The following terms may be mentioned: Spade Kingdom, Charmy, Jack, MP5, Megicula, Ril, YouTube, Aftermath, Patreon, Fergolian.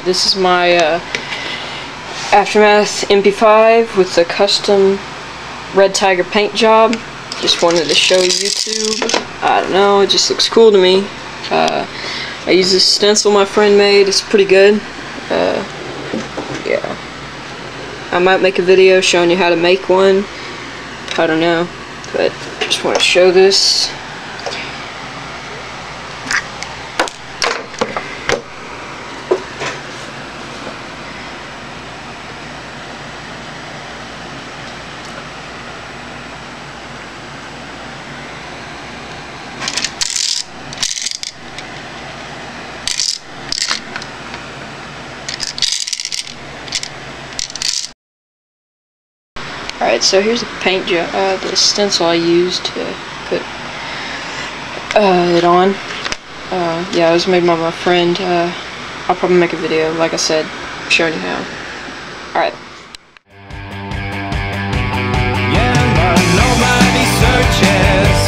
that. This is my Aftermath MP5 with the custom Red Tiger paint job. Just wanted to show YouTube. I don't know, it just looks cool to me. I use this stencil my friend made. It's pretty good. Yeah. I might make a video showing you how to make one. I don't know, but just want to show this. Alright, so here's the paint job, the stencil I used to put it on. Yeah, it was made by my friend. I'll probably make a video, like I said, showing you how. Alright. Yeah, but nobody searches.